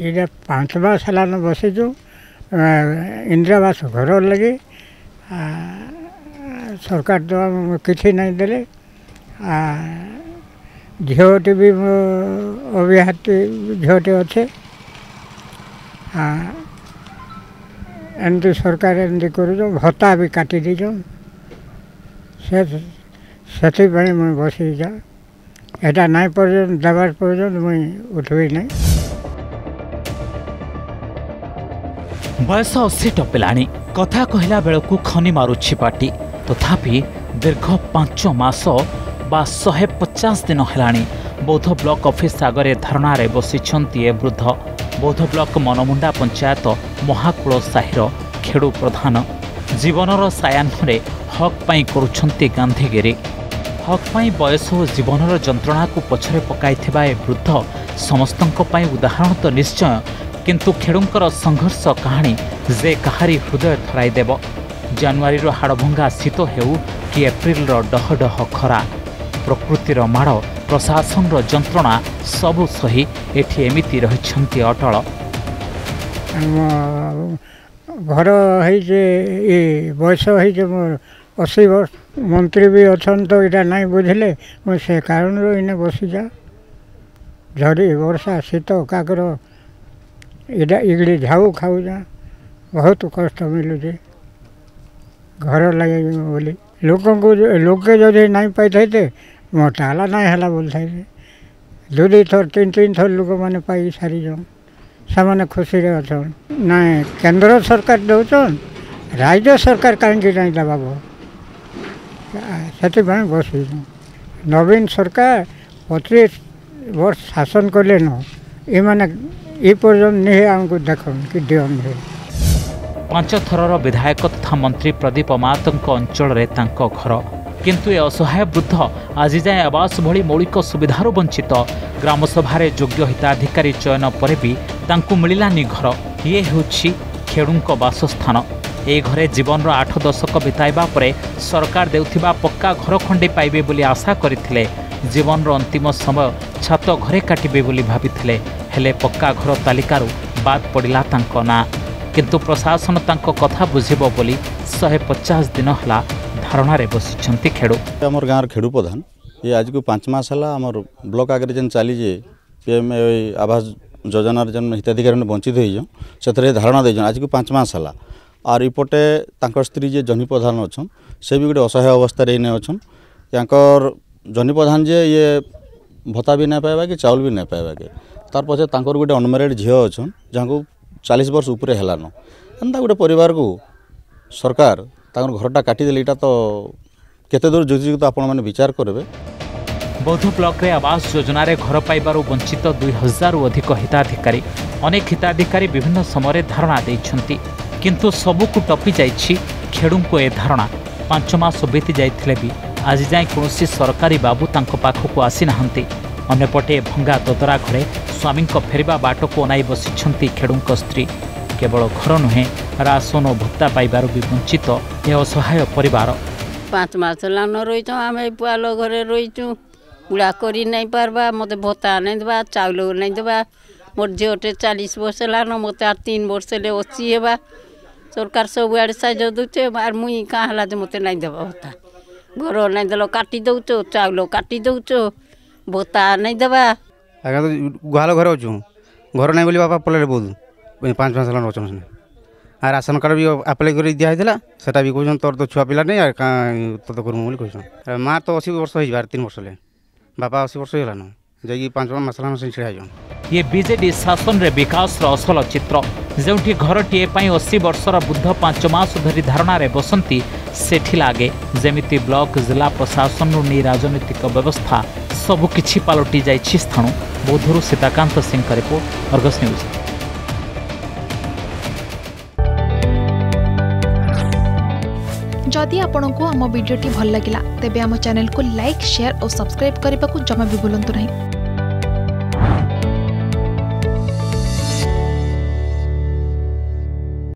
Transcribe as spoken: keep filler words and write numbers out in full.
ये पांचवा सालान बसीचु इंदिरावास घर लगे सरकार तो किसी नहीं दे झीटी भी अव्याहती झीटे अच्छे एमती सरकार एमती करूँ भत्ता भी काटी दीच से मुझे बसी जा एटा नहीं पर्यटन दबार पर्यटन मुई उठबी नहीं बयस अशी टपिलाणी कथा कहला बेलू खनि मारुछि पाटी तथापि दीर्घ पांच मास बा शहे पचास दिन हेलाणी बौद्ध ब्लॉक ऑफिस आगे धारणा रे बसिछंती ए वृद्ध। बौद्ध ब्लॉक मनमुंडा पंचायत महाकूल साहिर खेड़ू प्रधान जीवनर सायान्हरे हक पाई करुछंती गांधीगिरी। हक पाई बयस और जीवनर जंत्रणा को पछरे पकाइथिबा ए वृद्ध समस्तंक पाई उदाहरण तो निश्चय, किंतु खेड़ूंकर संघर्ष कहानी जे कहारी हृदय थराई देव। जनवरीर हाड़भंगा शीत हेउ कि एप्रिलर डहडह खरा, प्रकृतिर माड़ प्रशासनर जंत्रणा सबु सही एठी एमिति रहिछंती अटल। घर बयस अशी वर्ष मंत्री भी अच्छा तो यहाँ नहीं बुझले मुझे से कारण इन्हें बसी जा झड़ी वर्षा शीत काकर इड़ा इगड़ी झाऊ खाऊ जा बहुत कष्ट मिलूचे घर लगे बोली लोक लोके जदि नहीं पाई थे मो टाला नहीं है बोल थे दो दुई थर तीन तीन थर लोक मैंने पाई सारी से खुशी अच्छा ना केंद्र सरकार दौन राज्य सरकार कहीं नहीं दबाब से बस नवीन सरकार पचीस वर्ष शासन कले न ये ये हमको कि पांच थरर विधायक तथा मंत्री प्रदीप अमातंक अंचल घर, किंतु ए असहाय वृद्ध आज जाए आवास भली मौलिक सुविधार वंचित। ग्रामसभा योग्य हिताधिकारी चयन पर भी तांकु मिलानी घर। ये होछि खेड़ूंक बासस्थान। ए घरे जीवनर आठ दशक बिताइबा परे सरकार देउथिबा पक्का घर खंडे पाइबे बोली आशा करथिले। जीवनर अंतिम समय छात घरे काटिबे बोली भाबिथिले, हेले पक्का घर तालिकारु बाद पड़िला तांको ना। किंतु प्रशासन तांको कथा बुझिबो बोली शहे पचास दिन हला धारणा रे बसिछंती खेड़ू। हमर गाँवर खेड़ू प्रधान ये आज को पांच मास हला हमर ब्लॉक आगे जेन चली जे पीएम आवास योजना जन हिताधिकारी वंचित हो से धारणा देजन आज को पांच मास हला। आर इपटे तांकर स्त्री जे जनी प्रधान अच्छा से भी गोटे असहाय अवस्था रे ने अच्छा यांकर जनी प्रधान जे ये भत्ता भी नहीं पाइबा कि चाउल भी नहीं पाइबा के तार पछे तांकर गोटे अनमेरिड झील अच्छा जहाँ चालीस वर्ष उपरे हेलान एंता गोटे परिवार को सरकार तांकर घरटा काटिदेले इटा तो केते दूर जुक्तियुक्त आपण माने विचार करबे। बौद्ध ब्लॉक रे आवास योजना रे घर पाइबारु वंचित दुई हजार अधिक हिताधिकारी। अनेक हिताधिकारी विभिन्न समय धारणा देइछंती, किंतु सबुकु टपी जाइछि खेड़ूंको ए धारणा। पांच मास बीती जाइथिले भी आज जाए कौनसी सरकारी बाबू तांको पाखकु आसी नाहंती। अन्यपटे भंगा ददरा घरे स्वामी फेरवा बाट को अनाई बसी खेड़ूंक स्त्री। केवल घर नुहे राशन और भत्ता पाइबार भी वंचित ए असहाय परिवार। पाँच मास लान रही आम पुआल घरे रहीचु गुड़ा कर नहीं पार्बा मत भत्ता नहीं देवा चाउल नहीं देवा। मोर झीटे चालीस वर्ष लान मत आर तीन वर्ष ले अशी हेबा। सरकार सब आड़े साइज दूचे आर मुई कहाँ हला जे मत नहीं देवा भत्ता। घर नहीं देल काटी दौचो चाउल काटी दौचो भत्ता नहीं देवा। आगे तो गुहाल घर अच्छे घर नहीं बोली बापा पलैले बहुत पाँच पाँच लाख अच्छे आ राशन कार्ड भी आप्लाय कर दिया सेटा भी कहते तोर तो छुआ पिला नहीं आर कहीं तो करमु कहते। माँ तो अशी वर्ष हो तीन वर्ष ले बापा अशी वर्ष होगा जैक पाँच पाँच लाख छिड़ा हो। ये बीजेडी शासन रे विकास असल चित्र जोटी घरटीए अशी वर्षर वृद्ध पांच मास धरी धारणा रे बसंती सेठी लागे जेमिति ब्लॉक जिला प्रशासन नहीं राजनीतिक व्यवस्था सबुकिछि पलटि जाइछि स्थानु। बोधुरु सीताकांत सिंह का रिपोर्ट, अर्गस न्यूज। जदि आपंक आम भिड्टे भल लगा तेब आम चैनल को लाइक, शेयर और सब्सक्राइब करने को जमा भी भूलु नहीं।